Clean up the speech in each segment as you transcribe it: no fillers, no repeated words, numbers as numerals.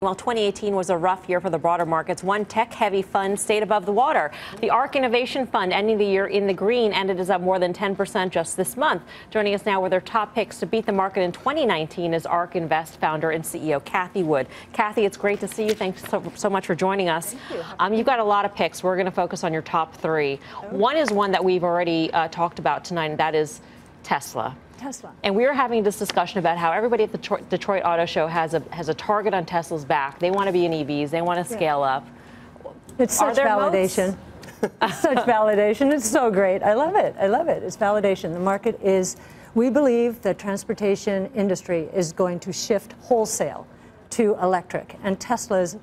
While 2018 was a rough year for the broader markets, one tech-heavy fund stayed above the water. The ARK Innovation Fund ending the year in the green, and it is up more than 10% just this month. Joining us now with their top picks to beat the market in 2019 is ARK Invest founder and CEO Cathie Wood. Cathie, it's great to see you. Thanks so much for joining us. Thank you. You've got a lot of picks. We're going to focus on your top three. Okay. One is one that we've already talked about tonight, and that is Tesla. And we were having this discussion about how everybody at the Detroit Auto Show has a target on Tesla's back. They want to be in EVs. They want to scale up. It's such validation. It's such validation. It's so great. I love it. I love it. It's validation. The market is, we believe the transportation industry is going to shift wholesale to electric. And Tesla's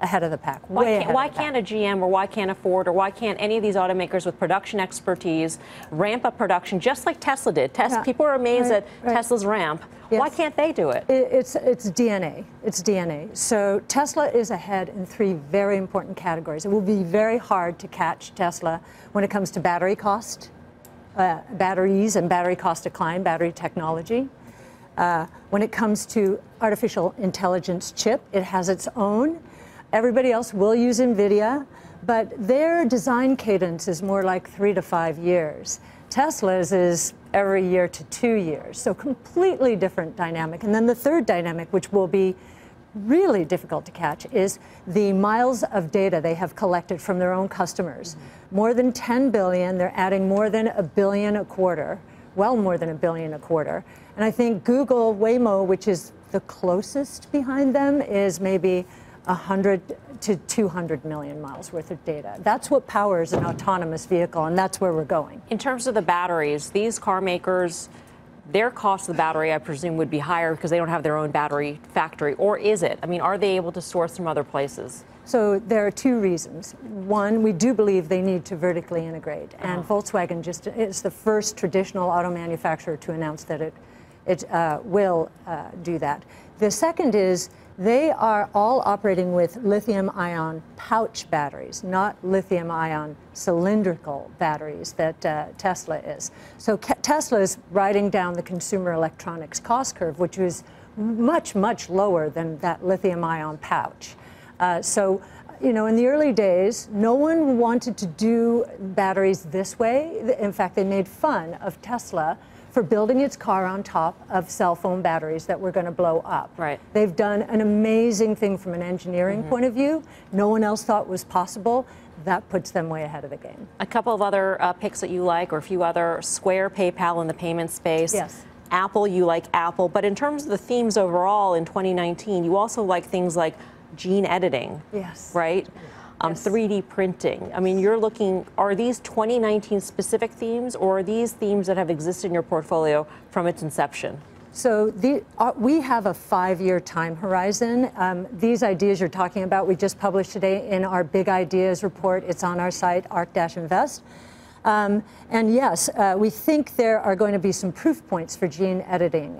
ahead of the pack. Why can't a GM or why can't a Ford or why can't any of these automakers with production expertise ramp up production just like Tesla did? People are amazed at Tesla's ramp. Yes. Why can't they do it? It's DNA. It's DNA. So Tesla is ahead in three very important categories. It will be very hard to catch Tesla when it comes to battery cost, batteries and battery cost decline, battery technology. When it comes to artificial intelligence chip, it has its own. Everybody else will use NVIDIA, but their design cadence is more like 3 to 5 years. Tesla's is every year to 2 years, so completely different dynamic. And then the third dynamic, which will be really difficult to catch, is the miles of data they have collected from their own customers. More than 10 billion, they're adding more than a billion a quarter, well more than a billion a quarter. And I think Google Waymo, which is the closest behind them, is maybe 100 to 200 million miles worth of data. That's what powers an autonomous vehicle, and that's where we're going. In terms of the batteries, these car makers, their cost of the battery, I presume, would be higher because they don't have their own battery factory, or is it? I mean, are they able to source from other places? So there are two reasons. One, we do believe they need to vertically integrate, and Volkswagen just is the first traditional auto manufacturer to announce that it will do that. The second is they are all operating with lithium-ion pouch batteries, not lithium-ion cylindrical batteries that Tesla is. So Tesla is riding down the consumer electronics cost curve, which is much, much lower than that lithium-ion pouch. You know, in the early days, no one wanted to do batteries this way. In fact, they made fun of Tesla for building its car on top of cell phone batteries that were going to blow up. Right. They've done an amazing thing from an engineering point of view. No one else thought was possible. That puts them way ahead of the game. A couple of other picks that you like, or a few other: Square, PayPal in the payment space. Yes. Apple, you like Apple. But in terms of the themes overall in 2019, you also like things like gene editing. Yes. Right? Yes. 3D printing. I mean, you're looking, are these 2019 specific themes, or are these themes that have existed in your portfolio from its inception? So we have a 5-year time horizon. These ideas you're talking about, we just published today in our Big Ideas report. It's on our site, ARK-Invest. And yes, we think there are going to be some proof points for gene editing.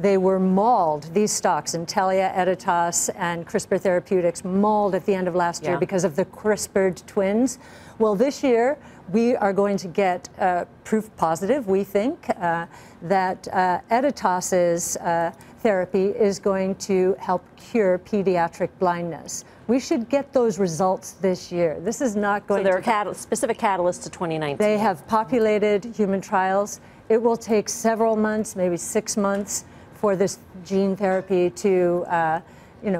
They were mauled, these stocks, Intellia, Editas, and CRISPR Therapeutics, mauled at the end of last year because of the CRISPR twins. Well, this year, we are going to get proof positive, we think, that Editas's therapy is going to help cure pediatric blindness. We should get those results this year. This is not going to... So there are specific catalysts to 2019. They have populated human trials. It will take several months, maybe 6 months, for this gene therapy to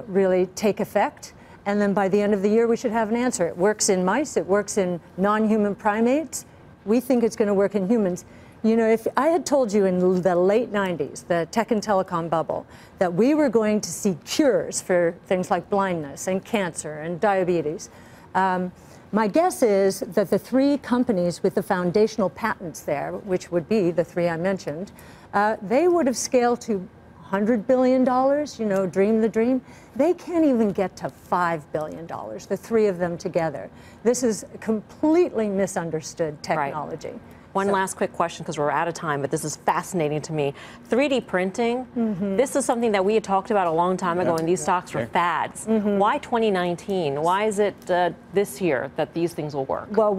really take effect. And then by the end of the year, we should have an answer. It works in mice. It works in non-human primates. We think it's going to work in humans. You know, if I had told you in the late 90s, the tech and telecom bubble, that we were going to see cures for things like blindness and cancer and diabetes, my guess is that the three companies with the foundational patents there, which would be the three I mentioned, they would have scaled to $100 billion, you know, dream the dream. They can't even get to $5 billion, the three of them together. This is completely misunderstood technology. Right. One last quick question, because we're out of time, but this is fascinating to me. 3D printing, this is something that we had talked about a long time ago, and these stocks were fads. Why 2019? Why is it this year that these things will work? Well,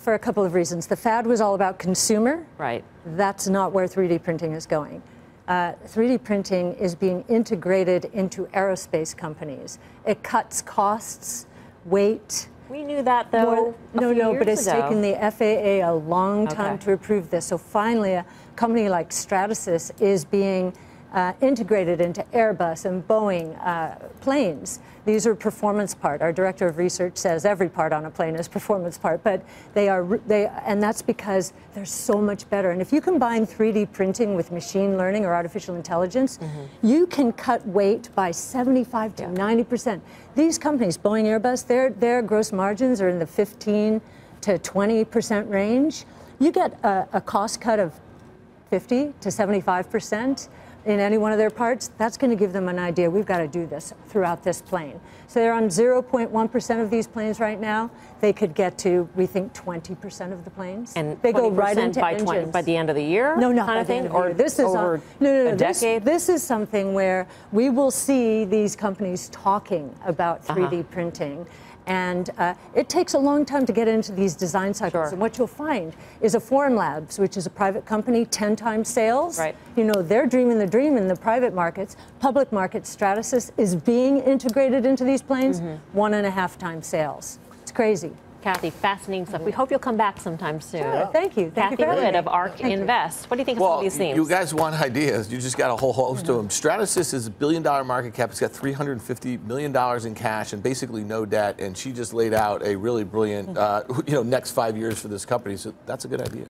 for a couple of reasons. The fad was all about consumer. Right. That's not where 3D printing is going. 3D printing is being integrated into aerospace companies. It cuts costs, weight. We knew that, though, a few years ago. But it's taken the FAA a long time to approve this. So finally, a company like Stratasys is being integrated into Airbus and Boeing planes. These are performance part. Our director of research says every part on a plane is performance part, but they are, and that's because they're so much better. And if you combine 3D printing with machine learning or artificial intelligence, you can cut weight by 75 to 90%. These companies, Boeing, Airbus, their gross margins are in the 15 to 20% range. You get a cost cut of 50 to 75%. In any one of their parts, that's going to give them an idea. We've got to do this throughout this plane. So they're on 0.1% of these planes right now. They could get to, we think, 20% of the planes. And they go right into engines by the end of the year. No, not kind of thing. Or this is over a decade. This is something where we will see these companies talking about 3D printing. And it takes a long time to get into these design cycles. Sure. And what you'll find is a Forum Labs, which is a private company, 10 times sales. Right. You know, they're dreaming the dream in the private markets. Public market Stratasys is being integrated into these planes, 1.5 times sales. It's crazy. Cathie, fascinating stuff. We hope you'll come back sometime soon. Sure. Thank you. Cathie Wood of ARK Invest. What do you think of some of these themes? You guys want ideas. You just got a whole host of them. Stratasys is $1 billion market cap. It's got $350 million in cash and basically no debt. And she just laid out a really brilliant, next 5 years for this company. So that's a good idea.